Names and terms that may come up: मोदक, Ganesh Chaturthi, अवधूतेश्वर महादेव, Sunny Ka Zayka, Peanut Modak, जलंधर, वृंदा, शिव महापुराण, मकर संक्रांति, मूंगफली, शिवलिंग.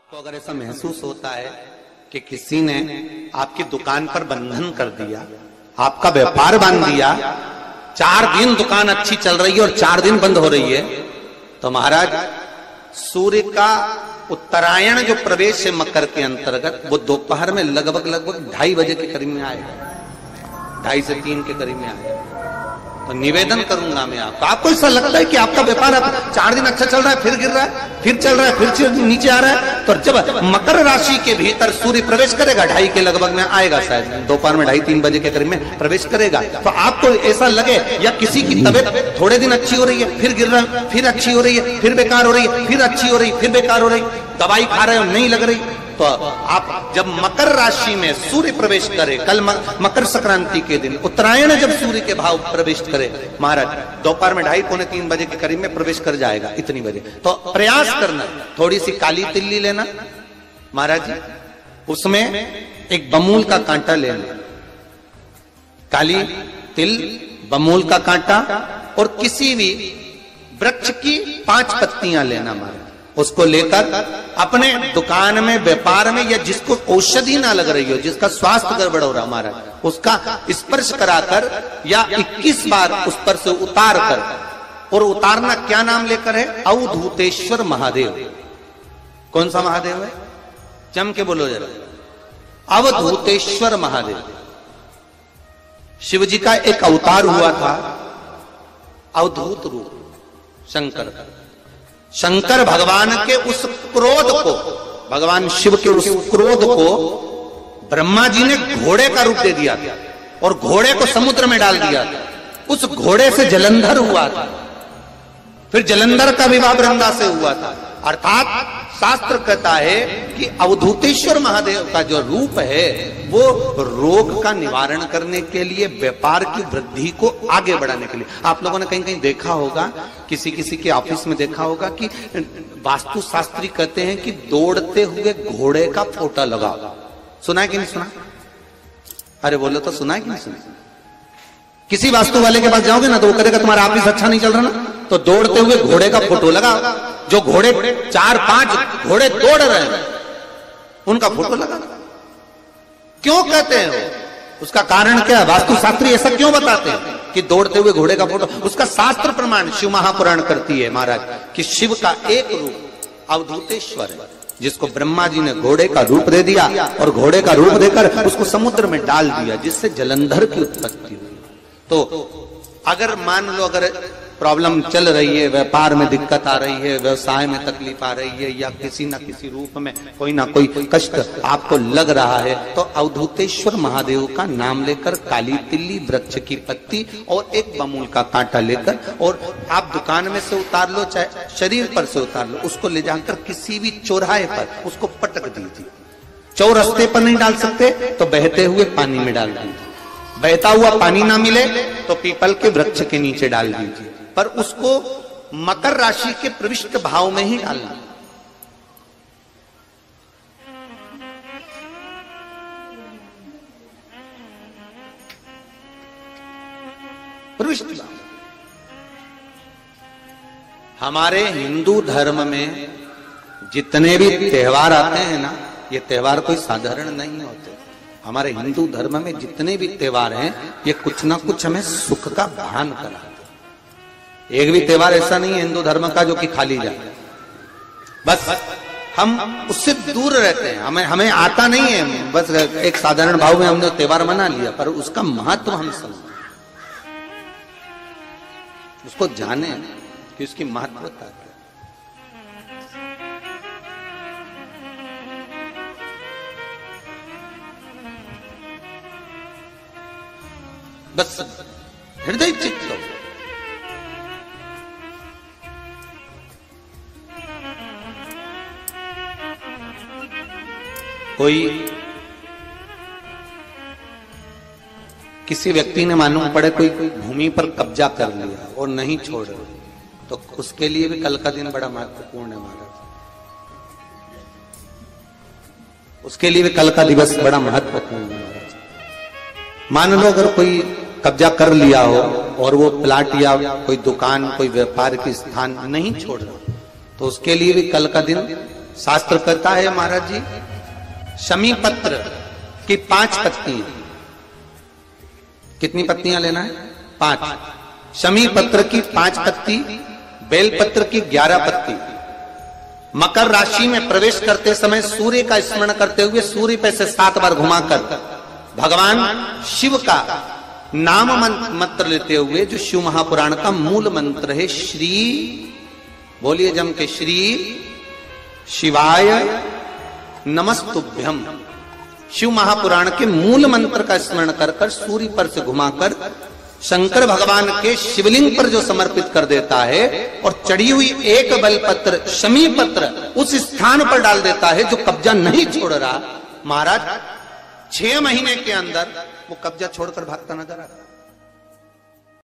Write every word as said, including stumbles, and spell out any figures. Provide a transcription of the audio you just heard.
आपको अगर ऐसा महसूस होता है कि किसी ने आपकी दुकान पर बंधन कर दिया, आपका व्यापार बांध दिया, चार दिन दुकान अच्छी चल रही है और चार दिन बंद हो रही है, तो महाराज सूर्य का उत्तरायण जो प्रवेश है मकर के अंतर्गत, वो दोपहर में लगभग लगभग ढाई बजे के करीब में आएगा, ढाई से तीन के करीब में आएगा। तो निवेदन करूंगा मैं आपको, आपको ऐसा लगता है कि आपका व्यापार आप चार दिन अच्छा चल रहा है, फिर गिर रहा है, फिर चल रहा है, फिर नीचे आ रहा है, तो जब मकर राशि के भीतर सूर्य प्रवेश करेगा ढाई के लगभग में आएगा, शायद दोपहर में ढाई तीन बजे के करीब में प्रवेश करेगा, तो आपको ऐसा लगे या किसी की तबीयत थोड़े दिन अच्छी हो रही है, फिर गिर रहा है, फिर अच्छी हो रही है, फिर बेकार हो रही है, फिर अच्छी हो रही है, फिर बेकार हो रही, दवाई खा रहे हो नहीं लग रही, तो आप जब मकर राशि में सूर्य प्रवेश करे, कल मकर संक्रांति के दिन उत्तरायण जब सूर्य के भाव प्रवेश करे महाराज, दोपहर में ढाई पौने तीन बजे के करीब में प्रवेश कर जाएगा, इतनी बजे। तो प्रयास करना, थोड़ी सी काली तिल्ली लेना महाराज, उसमें एक बमूल का कांटा लेना, काली तिल, बमूल का कांटा, और किसी भी वृक्ष की पांच पत्तियां लेना महाराज, उसको लेकर अपने दुकान में, व्यापार में, या जिसको औषधि ना लग रही हो, जिसका स्वास्थ्य गड़बड़ हो रहा महाराज, उसका स्पर्श कराकर या इक्कीस बार उस पर से उतार कर, और उतारना क्या नाम लेकर है, अवधूतेश्वर महादेव। कौन सा महादेव है, चम के बोलो जरा, अवधूतेश्वर महादेव। शिव जी का एक अवतार हुआ था अवधूत रूप शंकर, शंकर भगवान के उस क्रोध को, भगवान शिव के उस क्रोध को ब्रह्मा जी ने घोड़े का रूप दे दिया था और घोड़े को समुद्र में डाल दिया था। उस घोड़े से जलंधर हुआ था, फिर जलंधर का विवाह वृंदा से हुआ था। अर्थात शास्त्र कहता है कि अवधूतेश्वर महादेव का जो रूप है वो रोग का निवारण करने के लिए, व्यापार की वृद्धि को आगे बढ़ाने के लिए। आप लोगों ने कहीं कहीं देखा होगा, किसी किसी के ऑफिस में देखा होगा कि वास्तु शास्त्री कहते हैं कि दौड़ते हुए घोड़े का फोटा लगाओ। सुना है कि नहीं सुना? अरे बोलो तो, सुना है कि नहीं सुना? किसी वास्तु वाले के पास जाओगे ना तो वो करेगा, तुम्हारा ऑफिस अच्छा नहीं चल रहा ना, तो दौड़ते हुए घोड़े का फोटो लगाओ। जो घोड़े चार पांच घोड़े दौड़ रहे हैं उनका फोटो लगाना क्यों कहते हैं वो? उसका कारण क्या है? वास्तुशास्त्री ऐसा क्यों बताते हैं कि दौड़ते हुए घोड़े का फोटो? उसका शास्त्र प्रमाण शिव महापुराण करती है महाराज कि शिव का एक रूप अवधूतेश्वर है, जिसको ब्रह्मा जी ने घोड़े का रूप दे दिया और घोड़े का रूप देकर उसको समुद्र में डाल दिया, जिससे जलंधर की उत्पत्ति हुई। तो अगर मान लो, अगर प्रॉब्लम चल रही है, व्यापार में दिक्कत आ रही है, व्यवसाय में तकलीफ आ रही है, या किसी ना किसी रूप में कोई ना कोई कष्ट आपको लग रहा है, तो अवधूतेश्वर महादेव का नाम लेकर काली तिल्ली, वृक्ष की पत्ती और एक बमूल का कांटा लेकर, और आप दुकान में से उतार लो चाहे शरीर पर से उतार लो, उसको ले जाकर किसी भी चौराहे पर उसको पटक दीजिए। चौरस्ते पर नहीं डाल सकते तो बहते हुए पानी में डाल दीजिए, बहता हुआ पानी ना मिले तो पीपल के वृक्ष के नीचे डाल दीजिए, पर उसको मकर राशि के प्रविष्ट भाव में ही डालना। प्रविष्ट भाव हमारे हिंदू धर्म में जितने भी त्योहार आते हैं ना, ये त्योहार कोई साधारण नहीं होते। हमारे हिंदू धर्म में जितने भी त्योहार हैं ये कुछ ना कुछ हमें सुख का भान कराते। एक भी त्योहार ऐसा नहीं है हिंदू धर्म का जो कि खाली जाए, बस हम उससे दूर रहते हैं, हमें हमें आता नहीं है, बस एक साधारण भाव में हमने त्योहार मना लिया, पर उसका महत्व हम समझें, उसको जाने कि उसकी महत्वता है। बस हृदय चित्त हो, कोई किसी व्यक्ति ने मालूम पड़े कोई कोई भूमि पर कब्जा कर लिया और नहीं छोड़ रहा, तो उसके लिए भी कल का दिन बड़ा महत्वपूर्ण है महाराज, उसके लिए भी कल का दिवस बड़ा महत्वपूर्ण है महाराज। मान लो अगर कोई कब्जा कर लिया हो और वो प्लाट या कोई दुकान, कोई व्यापार की स्थान नहीं छोड़ रहा, तो उसके लिए भी कल का दिन शास्त्र कहता है महाराज जी शमी पत्र की पांच पत्तियां, कितनी पत्तियां लेना है? पांच। शमी पत्र की पांच पत्ती, बेल पत्र की ग्यारह पत्ती। मकर राशि में प्रवेश करते समय सूर्य का स्मरण करते हुए सूर्य पे से सात बार घुमाकर भगवान शिव का नाम मंत्र लेते हुए, जो शिव महापुराण का मूल मंत्र है, श्री बोलिए जम के, श्री शिवाय नमस्तुभ्यम। शिव महापुराण के मूल मंत्र का स्मरण कर कर सूर्य पर से घुमाकर शंकर भगवान के शिवलिंग पर जो समर्पित कर देता है और चढ़ी हुई एक बेलपत्र शमी पत्र उस स्थान पर डाल देता है जो कब्जा नहीं छोड़ रहा, महाराज छह महीने के अंदर वो कब्जा छोड़कर भागता नजर आता है।